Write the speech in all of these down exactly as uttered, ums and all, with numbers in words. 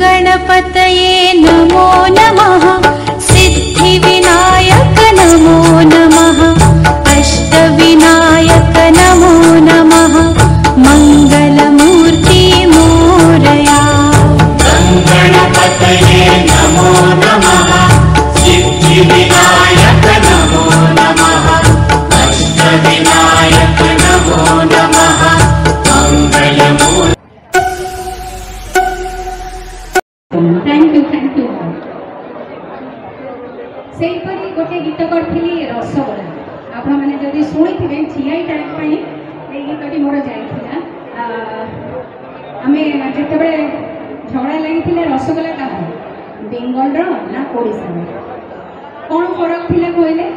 गणपतये नमो नमः। सिद्धि विनायक नमो नमः। अष्ट विनायक नमो नमः। मंगल मूर्ति मोरया। गणपतये नमो नमः। सिद्धि विनायक नमो नमः। अष्ट विनायक नमो नमः। Mangal Murti. Thank you thank you. से गोटे गीत करी रसगोला आपण मैंने जदि शुणी जीआई टैग पर गीतटी मोर जाता आम जिते झगड़ा लगी रसगोला का बेंगल ना ओडिशा कौन फरक था कहले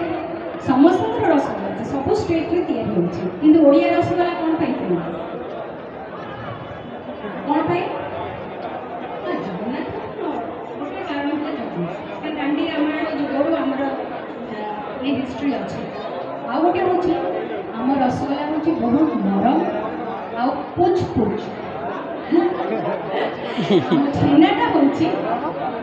समस्त रसगोला सब स्टेट में या कि ओडिया रसगोला कौन कौन पाई दांडी रामायण जुगर आम हिस्ट्री अच्छे आ गए हूँ आम रसगोला हूँ बहुत नरम आच पुच छेनाटा हो